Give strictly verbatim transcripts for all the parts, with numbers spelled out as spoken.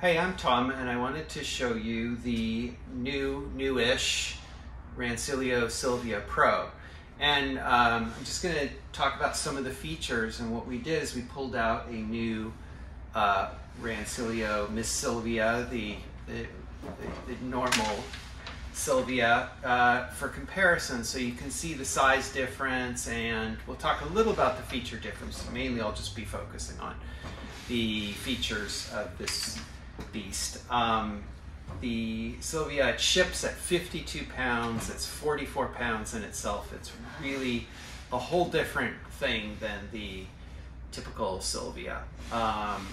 Hey, I'm Tom, and I wanted to show you the new, newish Rancilio Silvia Pro. And um, I'm just going to talk about some of the features. And what we did is we pulled out a new uh, Rancilio Miss Silvia, the, the, the, the normal Silvia, uh, for comparison, so you can see the size difference. And we'll talk a little about the feature difference. Mainly, I'll just be focusing on the features of this beast. Um, the Silvia, it ships at fifty-two pounds, it's forty-four pounds in itself. It's really a whole different thing than the typical Silvia. Um,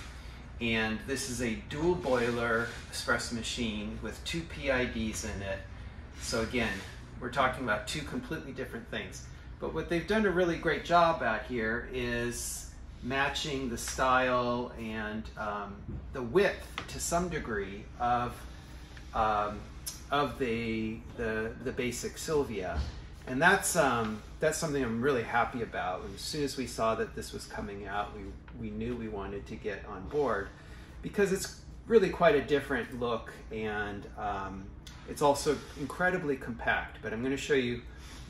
and this is a dual boiler espresso machine with two P I Ds in it. So again, we're talking about two completely different things. But what they've done a really great job out here is matching the style and um, the width to some degree of um, of the, the the basic Silvia, and that's um, that's something I'm really happy about. And as soon as we saw that this was coming out, we we knew we wanted to get on board because it's really quite a different look, and um, it's also incredibly compact. But I'm going to show you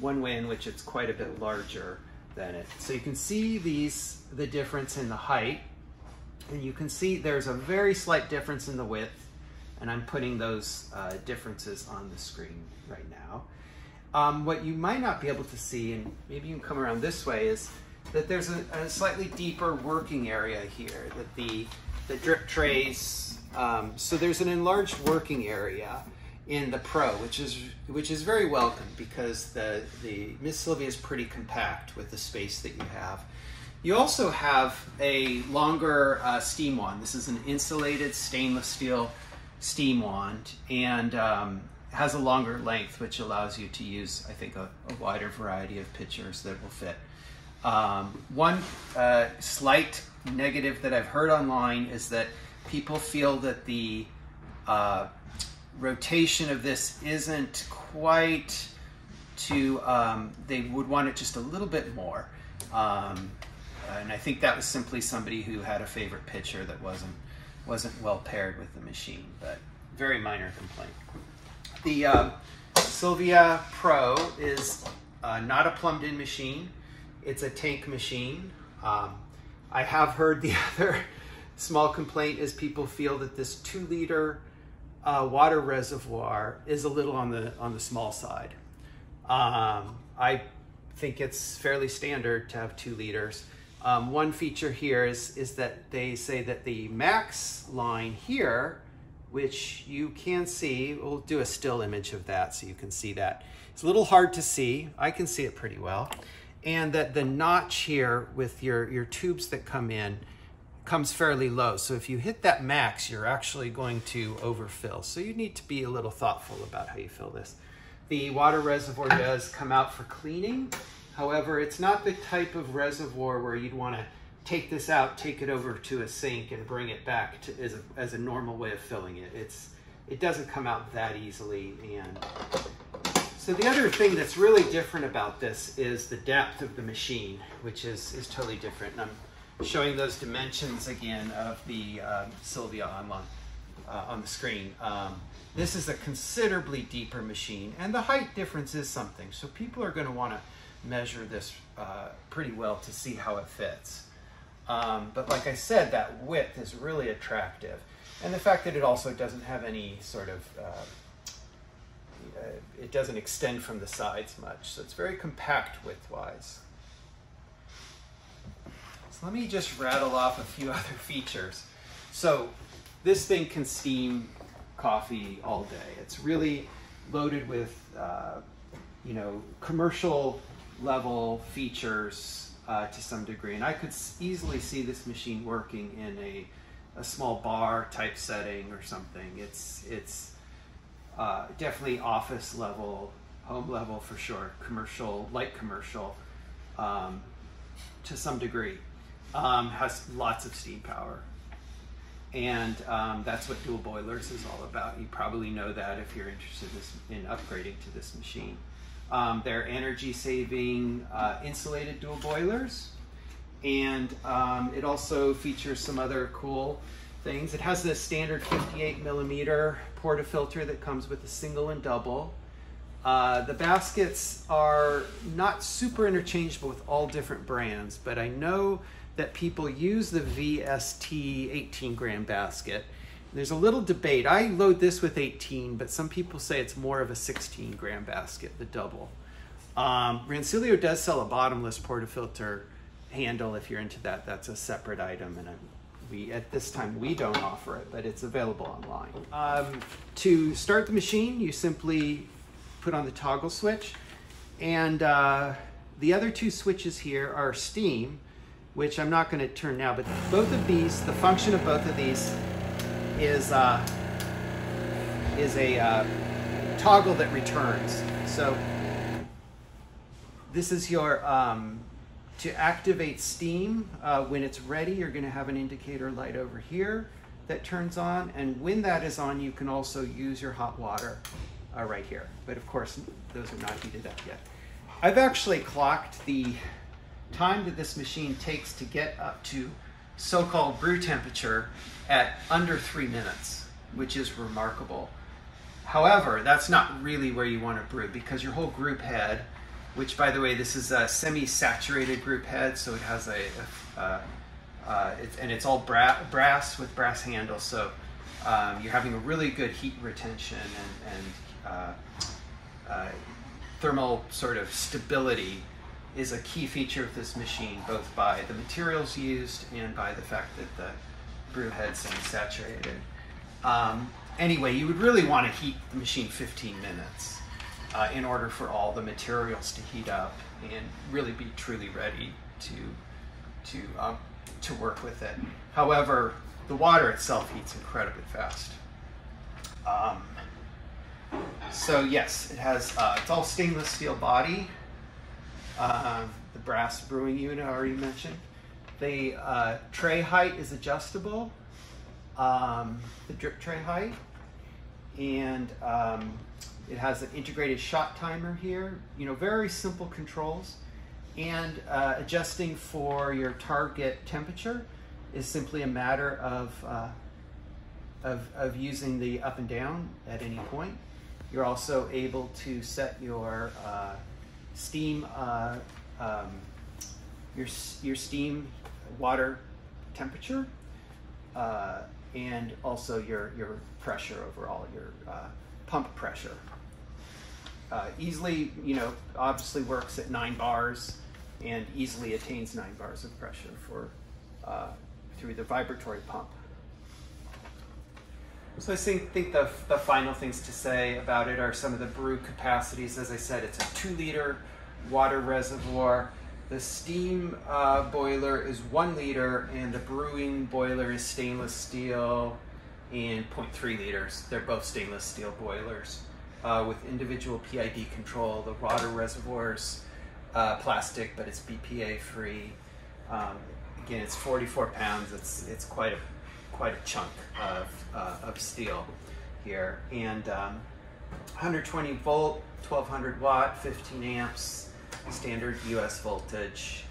one way in which it's quite a bit larger than it. So you can see these the difference in the height, and you can see there's a very slight difference in the width, and I'm putting those uh, differences on the screen right now. Um, what you might not be able to see, and maybe you can come around this way, is that there's a, a slightly deeper working area here, that the, the drip trays, um, so there's an enlarged working area in the Pro, which is which is very welcome because the the Miss Silvia is pretty compact with the space that you have. You also have a longer uh, steam wand. This is an insulated stainless steel steam wand, and um, has a longer length, which allows you to use, I think, a, a wider variety of pitchers that will fit. Um, one uh, slight negative that I've heard online is that people feel that the uh, rotation of this isn't quite to, um, they would want it just a little bit more. Um, and I think that was simply somebody who had a favorite pitcher that wasn't, wasn't well paired with the machine, but very minor complaint. The uh, Silvia Pro is uh, not a plumbed in machine. It's a tank machine. Um, I have heard the other small complaint is people feel that this two liter Uh, water reservoir is a little on the on the small side. Um, I think it's fairly standard to have two liters. Um, one feature here is is that they say that the max line here, which you can see, we'll do a still image of that so you can see that. It's a little hard to see. I can see it pretty well, and that the notch here with your your tubes that come in comes fairly low. So if you hit that max, you're actually going to overfill. So you need to be a little thoughtful about how you fill this. The water reservoir does come out for cleaning. However, it's not the type of reservoir where you'd want to take this out, take it over to a sink and bring it back to, as, a, as a normal way of filling it. It's, it doesn't come out that easily. And so the other thing that's really different about this is the depth of the machine, which is, is totally different. And I'm showing those dimensions again of the um, Silvia online, uh, on the screen. Um, this is a considerably deeper machine, and the height difference is something. So people are going to want to measure this uh, pretty well to see how it fits. Um, but like I said, that width is really attractive. And the fact that it also doesn't have any sort of, uh, it doesn't extend from the sides much. So it's very compact width-wise. Let me just rattle off a few other features. So this thing can steam coffee all day. It's really loaded with, uh, you know, commercial level features uh, to some degree. And I could easily see this machine working in a, a small bar type setting or something. It's, it's uh, definitely office level, home level for sure, commercial, light commercial um, to some degree. Um, has lots of steam power, and um, that's what dual boilers is all about. You probably know that if you're interested this, in upgrading to this machine. Um, they're energy saving uh, insulated dual boilers, and um, it also features some other cool things. It has the standard fifty-eight millimeter portafilter that comes with a single and double. Uh, the baskets are not super interchangeable with all different brands, but I know that people use the V S T eighteen gram basket. There's a little debate. I load this with eighteen, but some people say it's more of a sixteen gram basket, the double. Um, Rancilio does sell a bottomless portafilter handle if you're into that. That's a separate item, and I'm, we at this time we don't offer it, but it's available online. Um, to start the machine, you simply put on the toggle switch, and uh, the other two switches here are steam, which I'm not going to turn now, but both of these, the function of both of these is uh, is a uh, toggle that returns. So this is your, um, to activate steam, uh, when it's ready, you're going to have an indicator light over here that turns on, and when that is on, you can also use your hot water uh, right here. But of course, those are not heated up yet. I've actually clocked the time that this machine takes to get up to so-called brew temperature at under three minutes, which is remarkable. However, that's not really where you want to brew, because your whole group head, which by the way, this is a semi-saturated group head, so it has a, a uh, uh, it's, and it's all bra brass with brass handles, so um, you're having a really good heat retention and, and uh, uh, thermal sort of stability is a key feature of this machine, both by the materials used and by the fact that the brew head's semi-saturated. Um, anyway, you would really want to heat the machine fifteen minutes uh, in order for all the materials to heat up and really be truly ready to, to, um, to work with it. However, the water itself heats incredibly fast. Um, so yes, it has, uh, it's all stainless steel body. Uh, the brass brewing unit I already mentioned. The uh, tray height is adjustable, um, the drip tray height, and um, it has an integrated shot timer here. You know, very simple controls, and uh, adjusting for your target temperature is simply a matter of, uh, of, of using the up and down at any point. You're also able to set your uh, steam, uh, um, your, your steam water temperature, uh, and also your, your pressure overall, your uh, pump pressure. Uh, easily, you know, obviously works at nine bars and easily attains nine bars of pressure for, uh, through the vibratory pump. So I think the, the final things to say about it are some of the brew capacities. As I said, it's a two liter water reservoir. The steam uh, boiler is one liter and the brewing boiler is stainless steel and zero point three liters. They're both stainless steel boilers uh, with individual P I D control. The water reservoir's uh, plastic, but it's B P A free. Um, again, it's forty-four pounds. It's, it's quite a quite a chunk of, uh, of steel here, and um, one hundred twenty volt, twelve hundred watt, fifteen amps, standard U S voltage,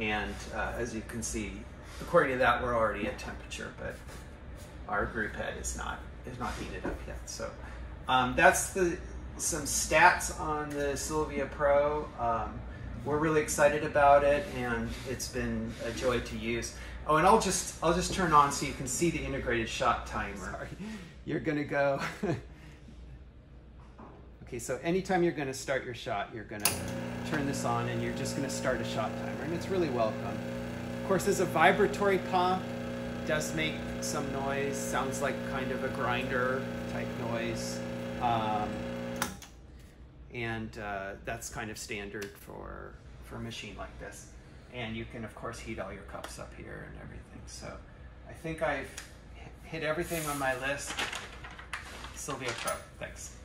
and uh, as you can see, according to that, we're already at temperature, but our group head is not is not heated up yet. So um, that's the some stats on the Silvia Pro. Um, we're really excited about it, and it's been a joy to use. Oh, and I'll just I'll just turn on so you can see the integrated shot timer. Sorry. You're gonna go. Okay, so anytime you're gonna start your shot, you're gonna turn this on, and you're just gonna start a shot timer, and it's really welcome. Of course, there's a vibratory pump. It does make some noise. Sounds like kind of a grinder type noise, um, and uh, that's kind of standard for for a machine like this. And you can, of course, heat all your cups up here and everything. So I think I've hit everything on my list. Silvia Pro, thanks.